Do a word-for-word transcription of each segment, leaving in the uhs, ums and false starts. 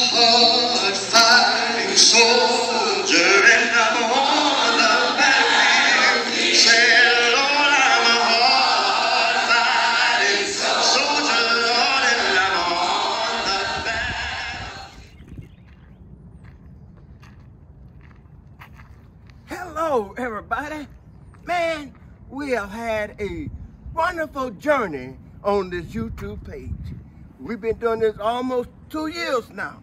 hard-fighting soldier, and I'm on the battlefield. Say, Lord, I'm a hard-fighting soldier, Lord, and I'm on the battlefield. Hello, everybody. Man, we have had a wonderful journey on this YouTube page. We've been doing this almost two years now.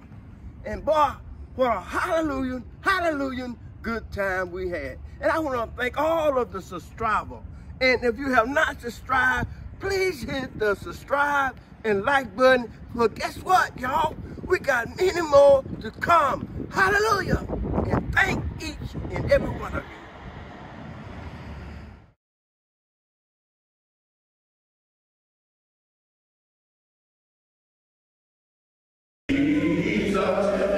And boy, what a hallelujah, hallelujah good time we had. And I want to thank all of the subscribers. And if you have not subscribed, please hit the subscribe and like button. But guess what, y'all? We got many more to come. Hallelujah. And thank each and every one of you. Jesus.